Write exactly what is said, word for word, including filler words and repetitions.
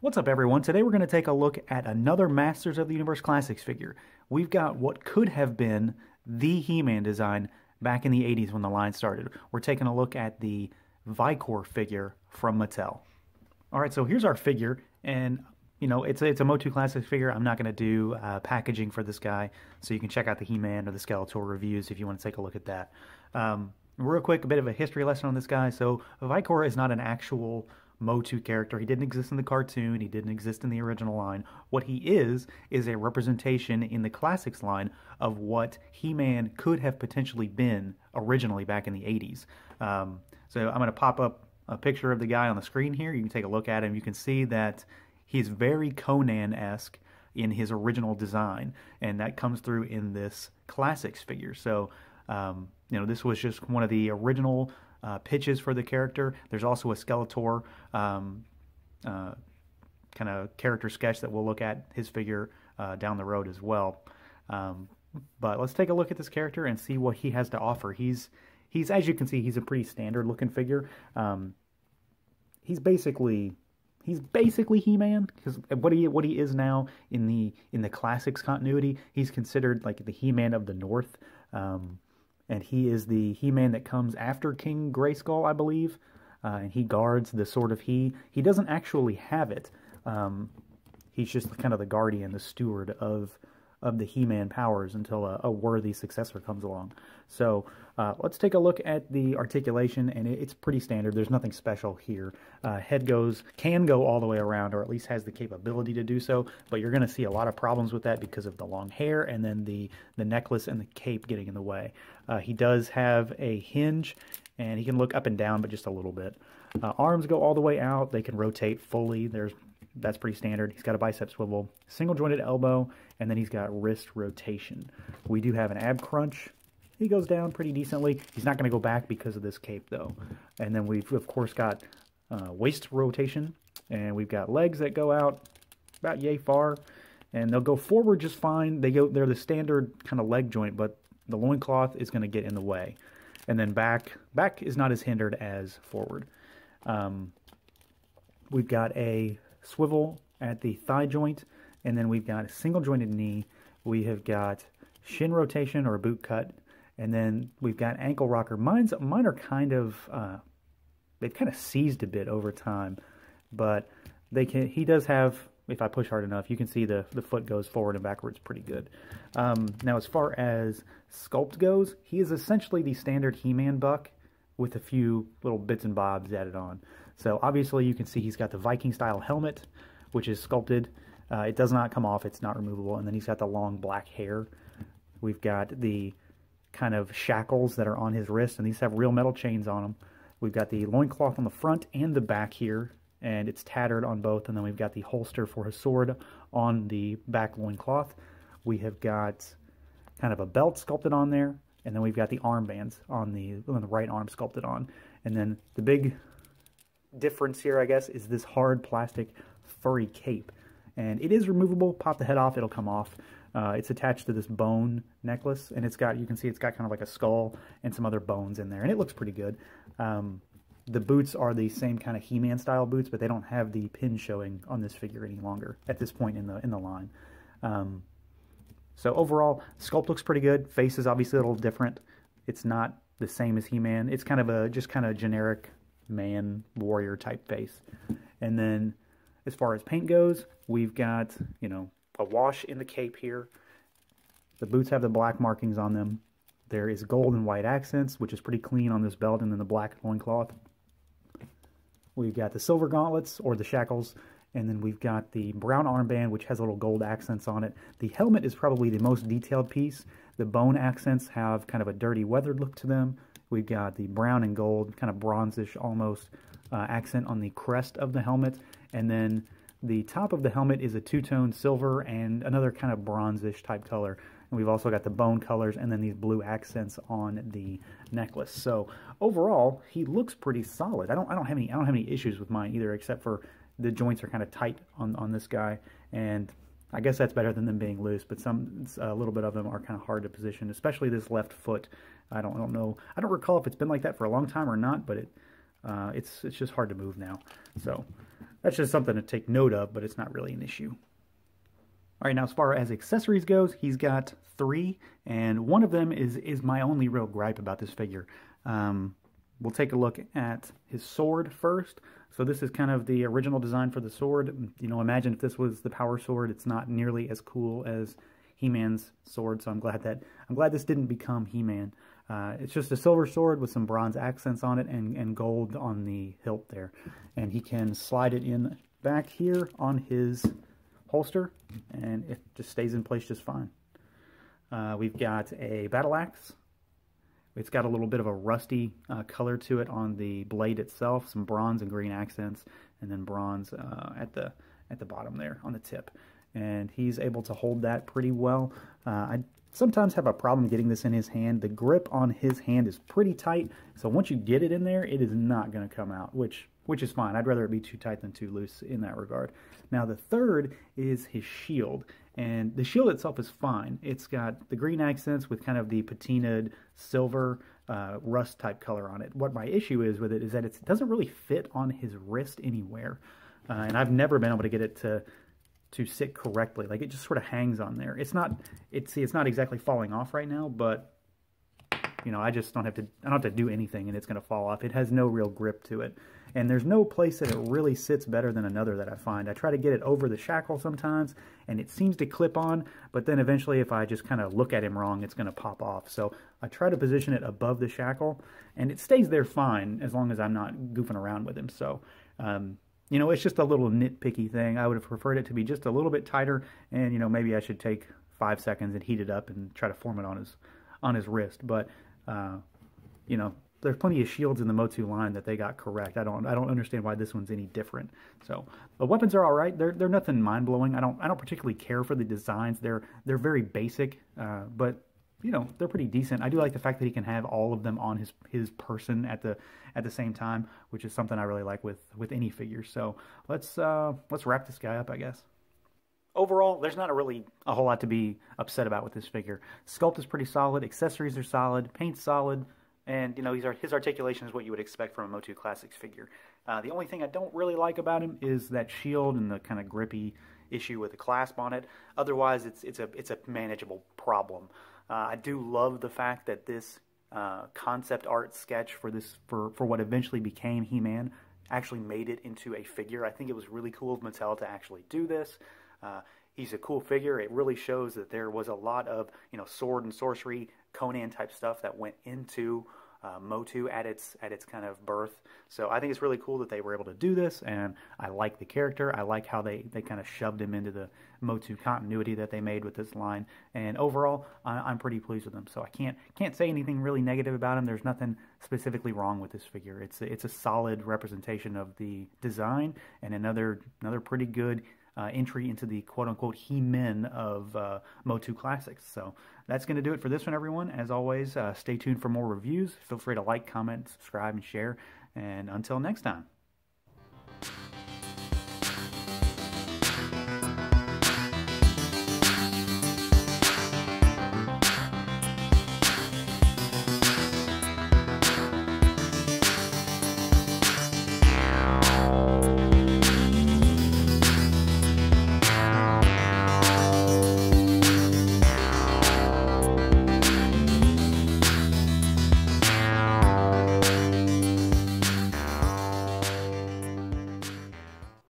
What's up, everyone? Today we're going to take a look at another Masters of the Universe Classics figure. We've got what could have been the He-Man design back in the eighties when the line started. We're taking a look at the Vikor figure from Mattel. All right, so here's our figure, and you know, it's a, it's a Motu Classics figure. I'm not going to do uh, packaging for this guy, so you can check out the He-Man or the Skeletor reviews if you want to take a look at that. Um, real quick, a bit of a history lesson on this guy. So Vikor is not an actual Motu character. He didn't exist in the cartoon. He didn't exist in the original line. What he is, is a representation in the Classics line of what He-Man could have potentially been originally back in the eighties. Um, so I'm going to pop up a picture of the guy on the screen here. You can take a look at him. You can see that he's very Conan-esque in his original design, and that comes through in this Classics figure. So, um, you know, this was just one of the original Uh, pitches for the character. There's also a Skeletor um, uh, kind of character sketch that we'll look at his figure uh, down the road as well. Um, but let's take a look at this character and see what he has to offer. He's, he's as you can see, he's a pretty standard looking figure. Um, he's basically he's basically He-Man, because what he what he is now in the in the Classics continuity, he's considered like the He-Man of the North. Um, And he is the He-Man that comes after King Grayskull, I believe. Uh, and he guards the Sword of He. He doesn't actually have it. Um, he's just kind of the guardian, the steward of of the He-Man powers until a, a worthy successor comes along. So uh, let's take a look at the articulation, and it, it's pretty standard. There's nothing special here. Uh, head goes can go all the way around, or at least has the capability to do so, but you're going to see a lot of problems with that because of the long hair and then the, the necklace and the cape getting in the way. Uh, he does have a hinge, and he can look up and down, but just a little bit. Uh, arms go all the way out. They can rotate fully. There's That's pretty standard. He's got a bicep swivel, single jointed elbow, and then he's got wrist rotation. We do have an ab crunch. He goes down pretty decently. He's not going to go back because of this cape, though. And then we've, of course, got uh, waist rotation, and we've got legs that go out about yay far, and they'll go forward just fine. They go, they're the standard kind of leg joint, but the loincloth is going to get in the way. And then back, back is not as hindered as forward. Um, we've got a swivel at the thigh joint, and then we've got a single jointed knee. We have got shin rotation or a boot cut, and then we've got ankle rocker. Mine's, mine are kind of, uh, they've kind of seized a bit over time, but they can. He does have, if I push hard enough, you can see the, the foot goes forward and backwards pretty good. Um, now, as far as sculpt goes, he is essentially the standard He-Man buck with a few little bits and bobs added on. So obviously you can see he's got the Viking-style helmet, which is sculpted. Uh, it does not come off. It's not removable. And then he's got the long black hair. We've got the kind of shackles that are on his wrist, and these have real metal chains on them. We've got the loincloth on the front and the back here, and it's tattered on both. And then we've got the holster for his sword on the back loincloth. We have got kind of a belt sculpted on there, and then we've got the armbands on the, on the right arm sculpted on. And then the big difference here, I guess, is this hard plastic furry cape, and it is removable. Pop the head off, it'll come off. Uh, it's attached to this bone necklace, and it's got, you can see it's got kind of like a skull and some other bones in there, and it looks pretty good. Um, the boots are the same kind of He-Man style boots, but they don't have the pin showing on this figure any longer at this point in the in the line. Um, so overall, sculpt looks pretty good. Face is obviously a little different. It's not the same as He-Man. It's kind of a just kind of generic man warrior type face. And then as far as paint goes, we've got, you know, a wash in the cape here. The boots have the black markings on them. There is gold and white accents, which is pretty clean on this belt, and then the black loincloth. We've got the silver gauntlets or the shackles, and then we've got the brown armband, which has little gold accents on it. The helmet is probably the most detailed piece. The bone accents have kind of a dirty, weathered look to them. We've got the brown and gold, kind of bronzish almost, uh, accent on the crest of the helmet. And then the top of the helmet is a two-tone silver and another kind of bronzish type color. And we've also got the bone colors and then these blue accents on the necklace. So overall, he looks pretty solid. I don't, I don't have any, I don't have any issues with mine either, except for the joints are kind of tight on on this guy, and I guess that's better than them being loose, but some a little bit of them are kind of hard to position, especially this left foot. I don't, I don't know. I don't recall if it's been like that for a long time or not, but it uh, it's it's just hard to move now. So that's just something to take note of, but it's not really an issue. All right, now as far as accessories goes, he's got three, and one of them is is my only real gripe about this figure. Um, we'll take a look at his sword first. So this is kind of the original design for the sword. You know, imagine if this was the power sword. It's not nearly as cool as He-Man's sword, so I'm glad that I'm glad this didn't become He-Man. Uh, it's just a silver sword with some bronze accents on it and, and gold on the hilt there. And he can slide it in back here on his holster, and it just stays in place just fine. Uh, we've got a battle axe. It's got a little bit of a rusty uh, color to it on the blade itself, some bronze and green accents, and then bronze uh, at the at the bottom there on the tip. And he's able to hold that pretty well. Uh, I sometimes have a problem getting this in his hand. The grip on his hand is pretty tight, so once you get it in there, it is not going to come out, which which is fine. I'd rather it be too tight than too loose in that regard. Now the third is his shield, and the shield itself is fine. It's got the green accents with kind of the patinaed silver uh, rust type color on it. What my issue is with it is that it doesn't really fit on his wrist anywhere, uh, and I've never been able to get it to to sit correctly. Like, it just sort of hangs on there. It's not, it's, see, it's not exactly falling off right now, but, you know, I just don't have to, I don't have to do anything and it's going to fall off. It has no real grip to it. And there's no place that it really sits better than another that I find. I try to get it over the shackle sometimes, and it seems to clip on, but then eventually if I just kind of look at him wrong, it's going to pop off. So I try to position it above the shackle, and it stays there fine as long as I'm not goofing around with him. So, um, you know, it's just a little nitpicky thing. I would have preferred it to be just a little bit tighter, and, you know, maybe I should take five seconds and heat it up and try to form it on his on his wrist. But, uh, you know, there's plenty of shields in the Motu line that they got correct. I don't I don't understand why this one's any different. So the weapons are all right. They're they're nothing mind blowing. I don't I don't particularly care for the designs. They're they're very basic, uh, but, you know, they're pretty decent. I do like the fact that he can have all of them on his his person at the at the same time, which is something I really like with with any figure. So let's uh, let's wrap this guy up, I guess. Overall, there's not a really a whole lot to be upset about with this figure. Sculpt is pretty solid, accessories are solid, paint's solid, and, you know, his his articulation is what you would expect from a Motu Classics figure. Uh, the only thing I don't really like about him is that shield and the kind of grippy issue with the clasp on it. Otherwise, it's it's a it's a manageable problem. Uh, I do love the fact that this uh, concept art sketch for this for, for what eventually became He-Man actually made it into a figure. I think it was really cool of Mattel to actually do this. Uh, he's a cool figure. It really shows that there was a lot of, you know, sword and sorcery, Conan type stuff that went into uh, Motu at its at its kind of birth. So I think it's really cool that they were able to do this, and I like the character. I like how they, they kind of shoved him into the Motu continuity that they made with this line, and overall I, I'm pretty pleased with him. So I can't can't say anything really negative about him. There's nothing specifically wrong with this figure. It's it's a solid representation of the design, and another another pretty good Uh, entry into the quote-unquote He-Men of uh, Motu Classics. So that's going to do it for this one, everyone. As always, uh, stay tuned for more reviews. Feel free to like, comment, subscribe, and share. And until next time.